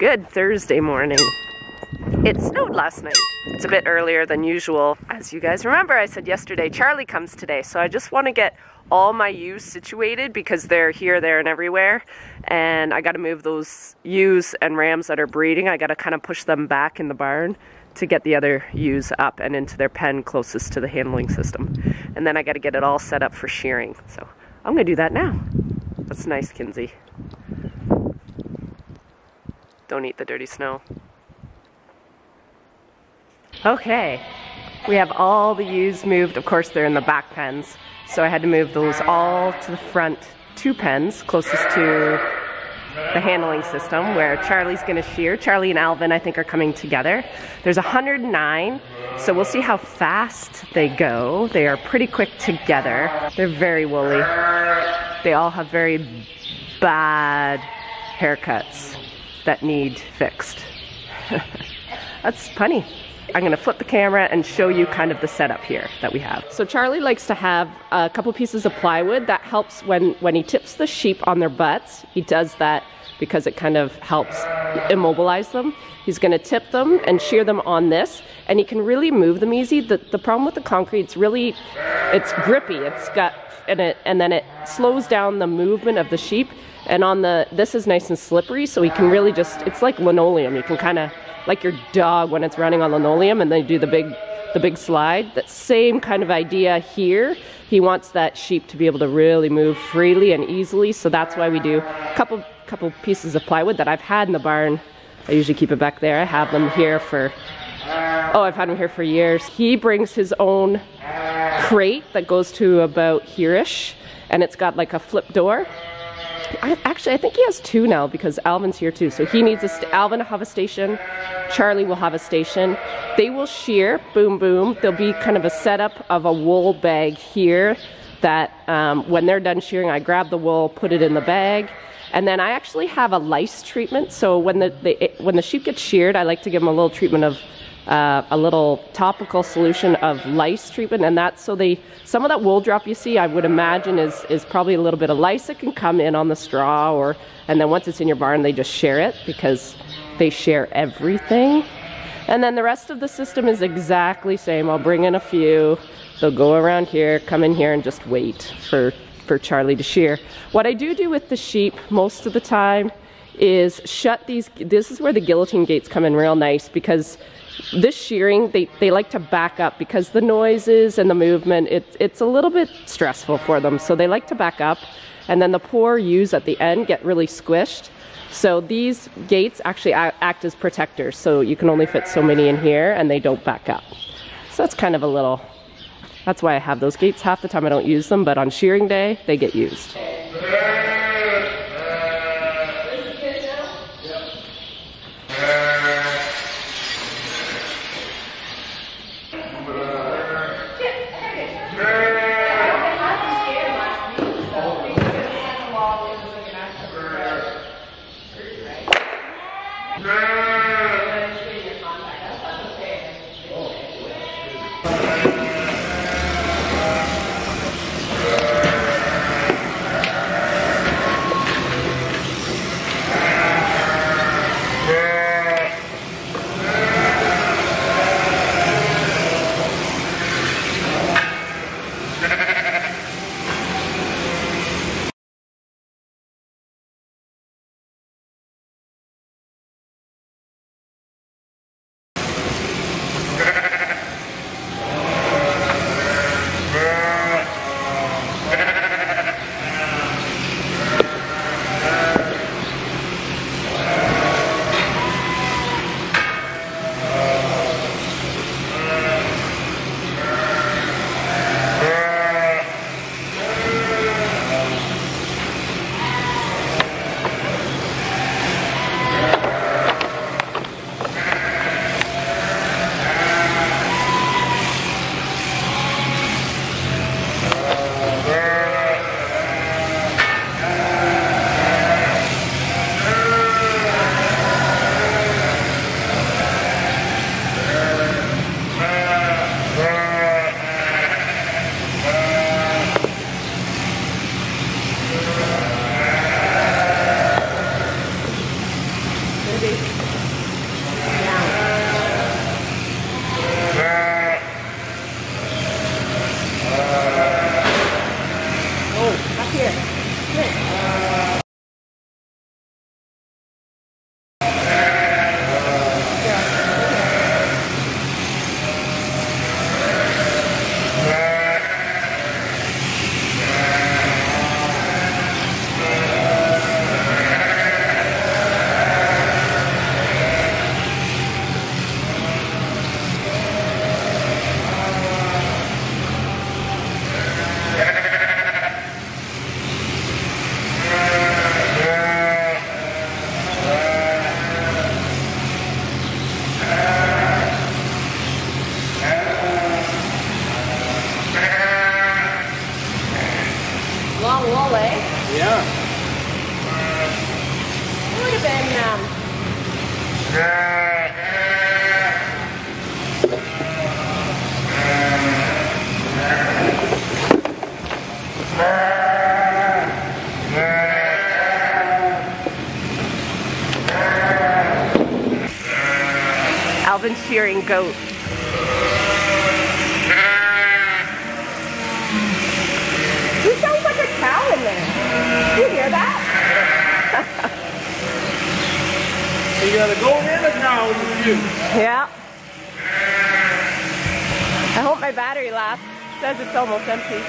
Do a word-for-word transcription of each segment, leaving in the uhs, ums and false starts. Good Thursday morning. It snowed last night. It's a bit earlier than usual. As you guys remember, I said yesterday, Charlie comes today, so I just want to get all my U's situated because they're here, there, and everywhere. And I got to move those ewes and rams that are breeding. I got to kind of push them back in the barn to get the other ewes up and into their pen closest to the handling system. And then I got to get it all set up for shearing. So I'm going to do that now. That's nice, Kinsey. Don't eat the dirty snow. Okay, we have all the ewes moved. Of course, they're in the back pens, so I had to move those all to the front two pens closest to the handling system where Charlie's gonna shear. Charlie and Alvin, I think, are coming together. There's one hundred nine, so we'll see how fast they go. They are pretty quick together. They're very woolly. They all have very bad haircuts that need fixed. That's funny. I'm gonna flip the camera and show you kind of the setup here that we have. So Charlie likes to have a couple pieces of plywood that helps when, when he tips the sheep on their butts. He does that because it kind of helps immobilize them. He's gonna tip them and shear them on this, and he can really move them easy. The, the problem with the concrete's really, it's grippy. It's got, and, it, and then it slows down the movement of the sheep. And on the, this is nice and slippery, so he can really just, it's like linoleum. You can kind of, like your dog when it's running on linoleum and they do the big, the big slide. That same kind of idea here. He wants that sheep to be able to really move freely and easily, so that's why we do a couple, couple pieces of plywood that I've had in the barn. I usually keep it back there. I have them here for, oh, I've had them here for years. He brings his own crate that goes to about here-ish, and it's got like a flip door. I, actually, I think he has two now because Alvin's here too. So he needs a, Alvin will have a station, Charlie will have a station. They will shear, boom, boom. There'll be kind of a setup of a wool bag here that um, when they're done shearing, I grab the wool, put it in the bag. And then I actually have a lice treatment. So when the, the, it, when the sheep gets sheared, I like to give them a little treatment of Uh, a little topical solution of lice treatment, and that's so they, some of that wool drop you see, I would imagine is, is probably a little bit of lice that can come in on the straw, or, and then once it's in your barn they just share it because they share everything. And then the rest of the system is exactly same. I'll bring in a few, they'll go around here, come in here and just wait for, for Charlie to shear. What I do do with the sheep most of the time is shut these, this is where the guillotine gates come in real nice because this shearing, they, they like to back up because the noises and the movement, it, it's a little bit stressful for them. So they like to back up, and then the poor ewes at the end get really squished. So these gates actually act as protectors. So you can only fit so many in here and they don't back up. So that's kind of a little, that's why I have those gates. Half the time I don't use them, but on shearing day, they get used. Alvin's shearing goats. You sound like a cow in there. Do you hear that? You got a goat and a cow with you. Yeah. I hope my battery lasts. It says it's almost empty.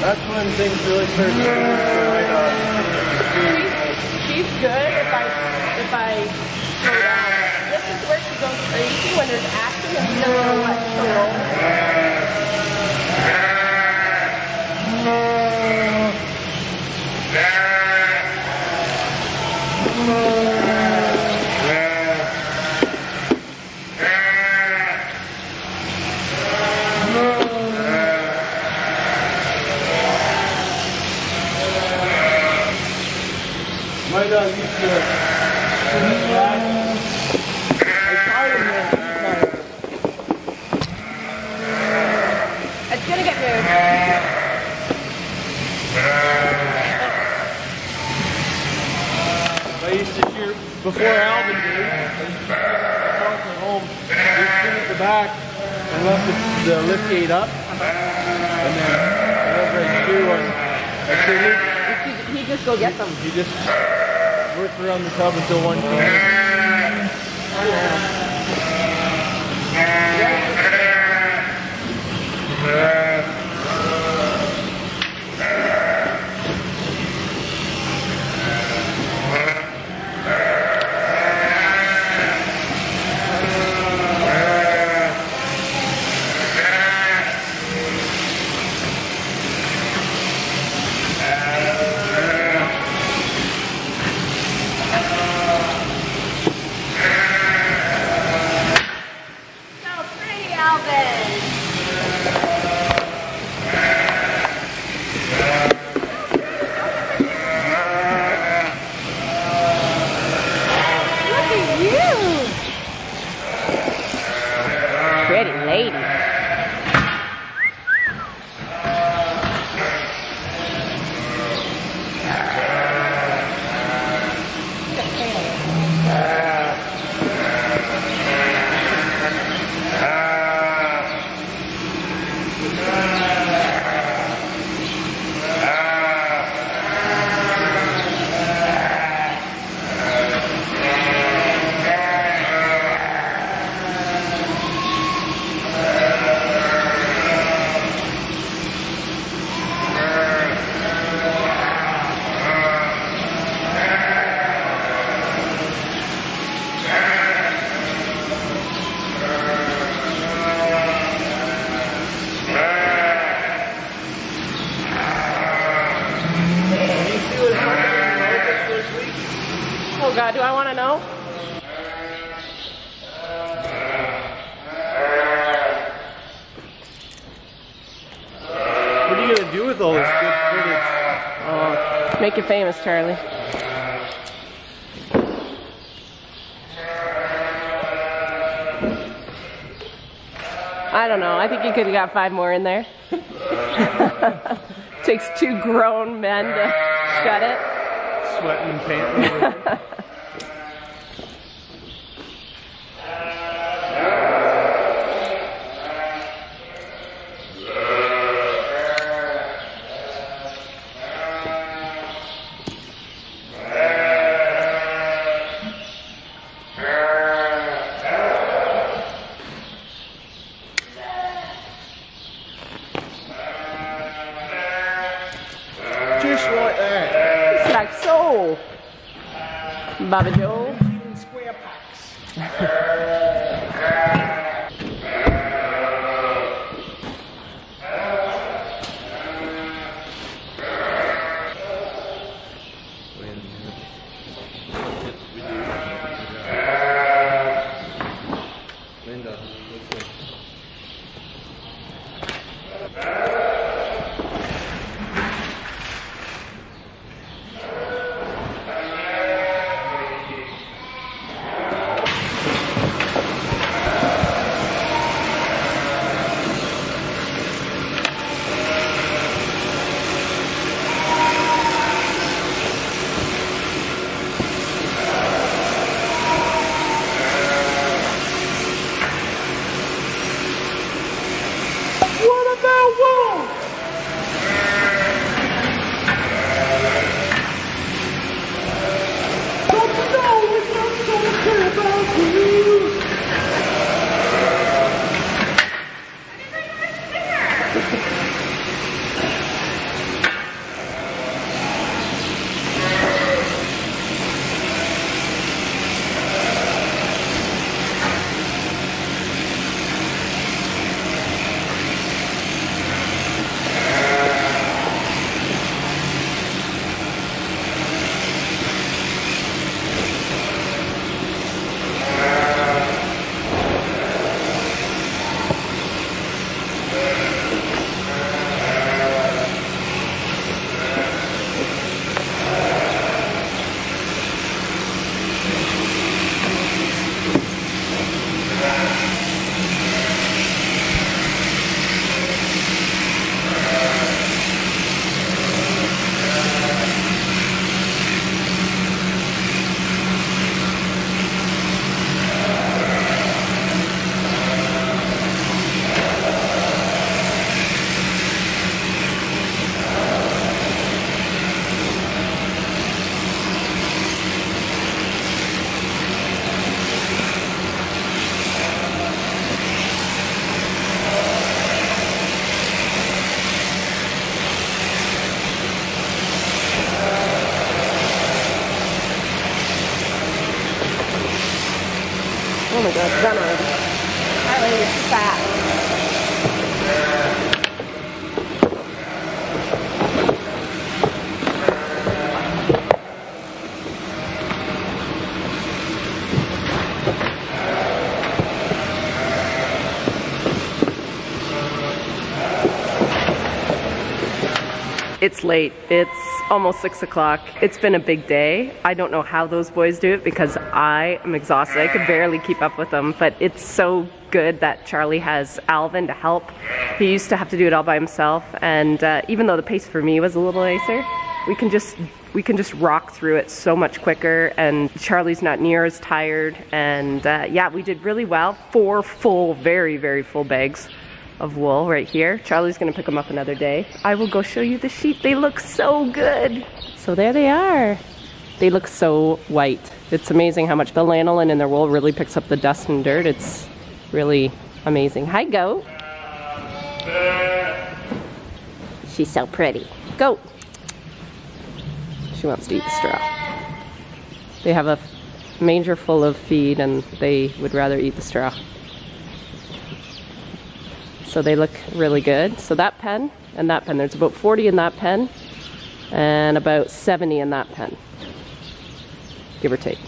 That's when things really turn to she's, she's good if I, if I go down. This is where she goes crazy when there's action and she doesn't know what to roll. Might not be sure. It's gonna get moved. I used to hear before Alvin did. I used to home. We'd spin at the back and left the, the lift gate up. And then whatever I do, I could he, he just go get them. He just. Worked around the tub until one came. Oh God, do I want to know? What are you going to do with all this good footage? Uh, Make you famous, Charlie. I don't know. I think you could have got five more in there. Takes two grown men to shut it. sweating and panting. Like so, Baba Joe. Square packs. Linda, Oh my God, Gunner. Charlie is fat. It's late. It's almost six o'clock. It's been a big day. I don't know how those boys do it because I am exhausted. I could barely keep up with them, but it's so good that Charlie has Alvin to help. He used to have to do it all by himself, and uh, even though the pace for me was a little nicer, we can just we can just rock through it so much quicker, and Charlie's not near as tired, and uh, yeah, we did really well. Four full, very, very full bags of wool right here. Charlie's gonna pick them up another day. I will go show you the sheep. They look so good. So there they are. They look so white. It's amazing how much the lanolin in their wool really picks up the dust and dirt. It's really amazing. Hi, goat. She's so pretty. Goat. She wants to eat the straw. They have a manger full of feed and they would rather eat the straw. So they look really good. So that pen and that pen, there's about forty in that pen and about seventy in that pen, give or take.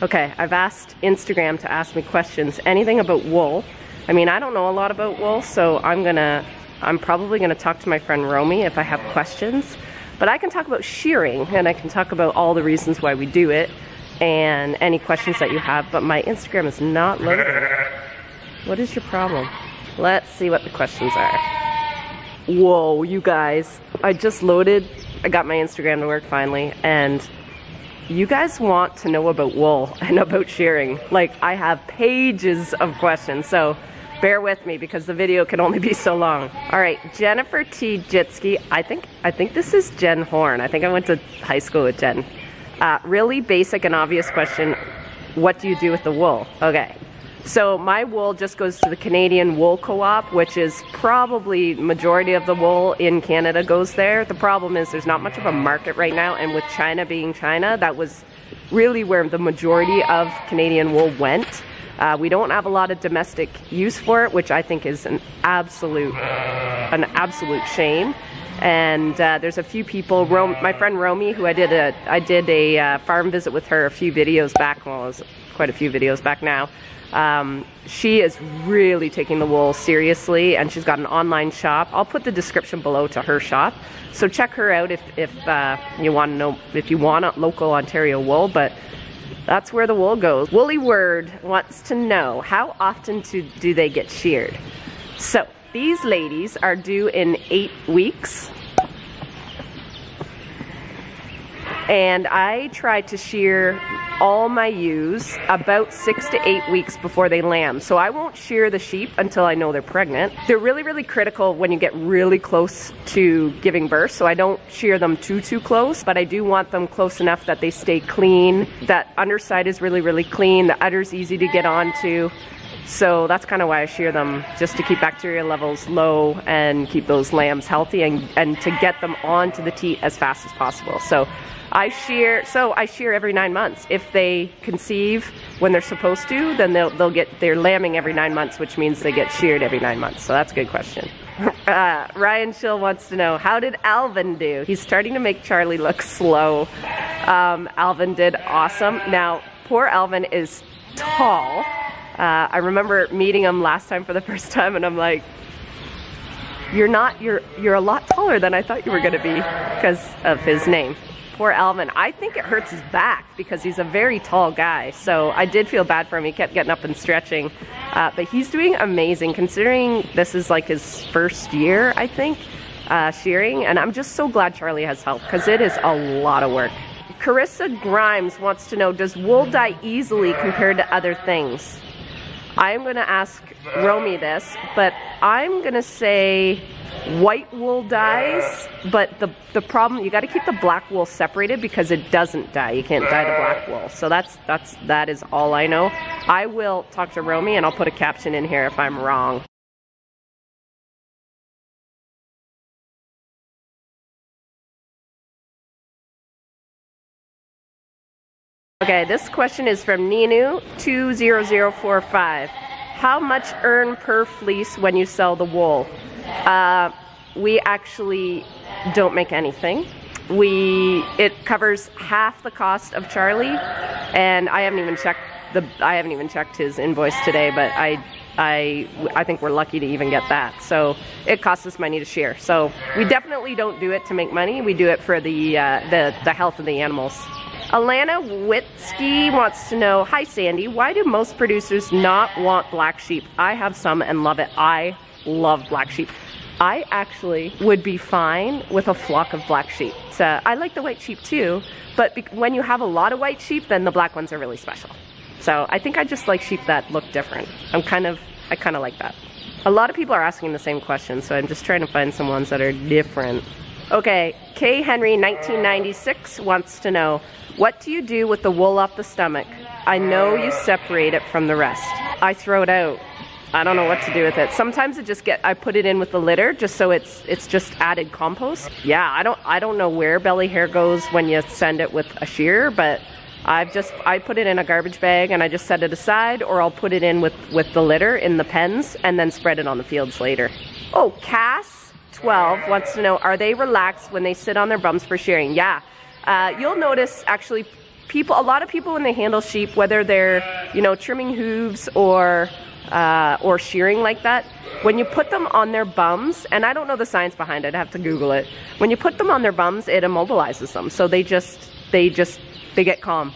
Okay, I've asked Instagram to ask me questions, anything about wool. I mean, I don't know a lot about wool, so I'm gonna, I'm probably gonna talk to my friend Romy if I have questions, but I can talk about shearing and I can talk about all the reasons why we do it and any questions that you have, but my Instagram is not loading. What is your problem? Let's see what the questions are. Whoa, you guys, I just loaded I got my Instagram to work finally, and you guys want to know about wool and about shearing. Like, I have pages of questions, so bear with me because the video can only be so long. All right, Jennifer T. Jitsky, I think, I think this is Jen Horn. I think I went to high school with Jen. Uh, really basic and obvious question, what do you do with the wool? Okay, so my wool just goes to the Canadian Wool Co-op, which is probably majority of the wool in Canada goes there. The problem is there's not much of a market right now, and with China being China, that was really where the majority of Canadian wool went. Uh, we don't have a lot of domestic use for it, which I think is an absolute, an absolute shame. And uh, there's a few people, Rom my friend Romy, who I did a, I did a uh, farm visit with her a few videos back, well, it was quite a few videos back now. Um, she is really taking the wool seriously, and she's got an online shop. I'll put the description below to her shop, so check her out if, if uh, you want to know, if you want local Ontario wool, but that's where the wool goes. Woolly Word wants to know, how often to, do they get sheared? So, these ladies are due in eight weeks. And I try to shear all my ewes about six to eight weeks before they lamb. So I won't shear the sheep until I know they're pregnant. They're really, really critical when you get really close to giving birth. So I don't shear them too, too close, but I do want them close enough that they stay clean. That underside is really, really clean. The udder's easy to get onto. So that's kind of why I shear them, just to keep bacteria levels low and keep those lambs healthy, and, and to get them onto the teat as fast as possible. So I shear, so I shear every nine months. If they conceive when they're supposed to, then they'll, they'll get their lambing every nine months, which means they get sheared every nine months. So that's a good question. Uh, Ryan Schill wants to know, how did Alvin do? He's starting to make Charlie look slow. Um, Alvin did awesome. Now, poor Alvin is tall. Uh, I remember meeting him last time for the first time, and I'm like, you're not, you're, you're a lot taller than I thought you were going to be because of his name. Poor Alvin. I think it hurts his back because he's a very tall guy, so I did feel bad for him. He kept getting up and stretching, uh, but he's doing amazing considering this is like his first year, I think, uh, shearing, and I'm just so glad Charlie has help because it is a lot of work. Carissa Grimes wants to know, does wool dye easily compared to other things? I'm going to ask Romy this, but I'm going to say white wool dyes, but the, the problem, you got to keep the black wool separated because it doesn't dye. You can't dye the black wool. So that's, that's, that is all I know. I will talk to Romy and I'll put a caption in here if I'm wrong. Okay, this question is from Ninu two zero zero four five. How much earn per fleece when you sell the wool? Uh, we actually don't make anything. We it covers half the cost of Charlie, and I haven't even checked the I haven't even checked his invoice today, but I I I think we're lucky to even get that. So it costs us money to shear. So we definitely don't do it to make money. We do it for the uh, the the health of the animals. Alana Witsky wants to know, hi Sandy, why do most producers not want black sheep? I have some and love it. I love black sheep. I actually would be fine with a flock of black sheep. So I like the white sheep too, but be when you have a lot of white sheep, then the black ones are really special. So I think I just like sheep that look different. I'm kind of, I kind of like that. A lot of people are asking the same question, so I'm just trying to find some ones that are different. Okay, K. Henry nineteen ninety-six wants to know, what do you do with the wool off the stomach? I know you separate it from the rest. I throw it out. I don't know what to do with it. Sometimes it just get I put it in with the litter just so it's it's just added compost. Yeah, I don't I don't know where belly hair goes when you send it with a shear, but I've just I put it in a garbage bag and I just set it aside, or I'll put it in with with the litter in the pens and then spread it on the fields later. Oh, Cass twelve wants to know, are they relaxed when they sit on their bums for shearing? Yeah, uh, you'll notice actually people, a lot of people when they handle sheep, whether they're, you know, trimming hooves or uh, or shearing like that, when you put them on their bums, and I don't know the science behind it, I'd have to Google it. When you put them on their bums, it immobilizes them, so they just they just they get calm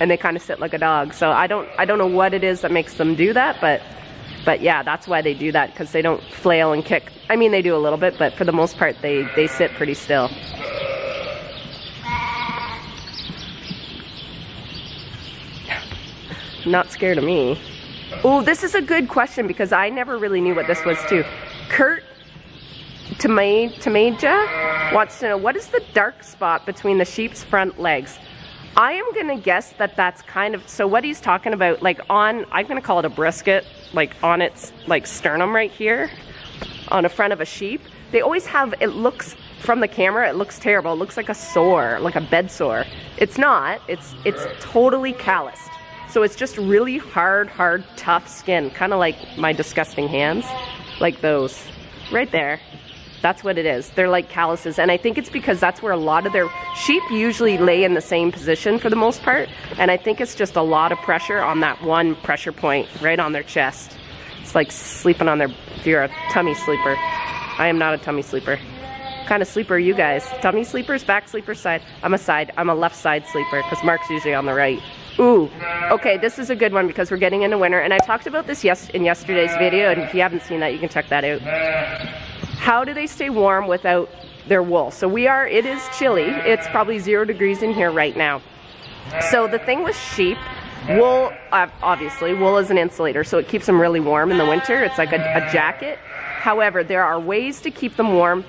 and they kind of sit like a dog. So I don't I don't know what it is that makes them do that, but. But yeah, that's why they do that, because they don't flail and kick. I mean, they do a little bit, but for the most part, they, they sit pretty still. not scared of me. Oh, this is a good question because I never really knew what this was too. Kurt Tamaja wants to know, what is the dark spot between the sheep's front legs? I am gonna guess that that's kind of, so what he's talking about, like on, I'm gonna call it a brisket, like on its like sternum right here, on the front of a sheep. They always have, it looks, from the camera, it looks terrible. It looks like a sore, like a bed sore. It's not, it's, it's totally calloused. So it's just really hard, hard, tough skin, kind of like my disgusting hands, like those, right there. That's what it is. They're like calluses, and I think it's because that's where a lot of their sheep usually lay in the same position for the most part, and I think it's just a lot of pressure on that one pressure point right on their chest. It's like sleeping on their, if you're a tummy sleeper. I am not a tummy sleeper. What kind of sleeper are you guys? Tummy sleepers, back sleepers, side? I'm a side, I'm a left side sleeper because Mark's usually on the right. Ooh, okay, this is a good one because we're getting into winter, and I talked about this yes in yesterday's video, and if you haven't seen that, you can check that out. How do they stay warm without their wool? So we are, it is chilly. It's probably zero degrees in here right now. So the thing with sheep, wool, obviously, wool is an insulator, so it keeps them really warm in the winter. It's like a, a jacket. However, there are ways to keep them warm.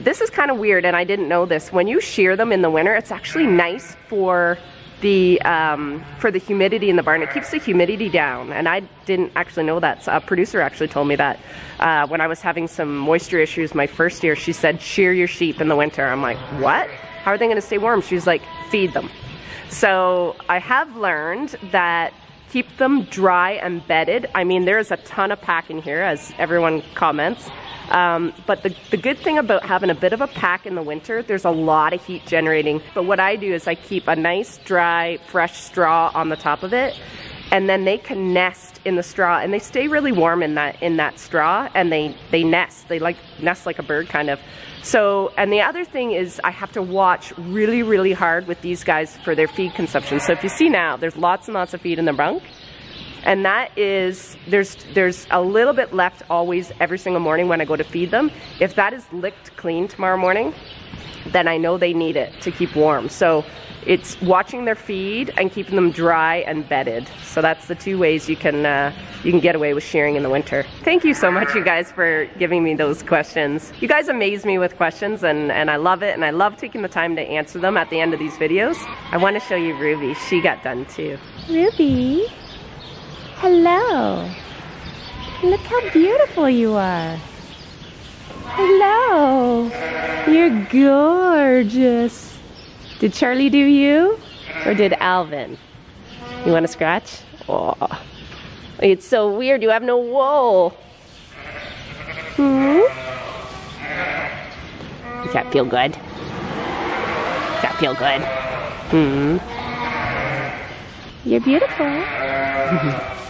This is kind of weird, and I didn't know this. When you shear them in the winter, it's actually nice for the um, for the humidity in the barn. It keeps the humidity down, and I didn't actually know that. So a producer actually told me that uh, when I was having some moisture issues my first year. She said, shear your sheep in the winter. I'm like, what? How are they gonna stay warm? She's like, feed them. So I have learned that keep them dry and bedded. I mean, there's a ton of pack in here, as everyone comments. Um, but the, the good thing about having a bit of a pack in the winter, there's a lot of heat generating. But what I do is I keep a nice, dry, fresh straw on the top of it, and then they can nest in the straw, and they stay really warm in that in that straw, and they, they nest. They like nest like a bird, kind of. So, and the other thing is I have to watch really, really hard with these guys for their feed consumption. So if you see now, there's lots and lots of feed in the bunk. And that is, there's there's a little bit left always every single morning when I go to feed them. If that is licked clean tomorrow morning, then I know they need it to keep warm. So it's watching their feed and keeping them dry and bedded. So that's the two ways you can uh, you can get away with shearing in the winter. Thank you so much, you guys, for giving me those questions. You guys amaze me with questions, and, and I love it, and I love taking the time to answer them at the end of these videos. I want to show you Ruby. She got done too. Ruby? Hello. Look how beautiful you are. Hello. You're gorgeous. Did Charlie do you? Or did Alvin? You want to scratch? Oh, it's so weird. You have no wool. Hmm? Does that feel good? Does that feel good? Hmm? You're beautiful.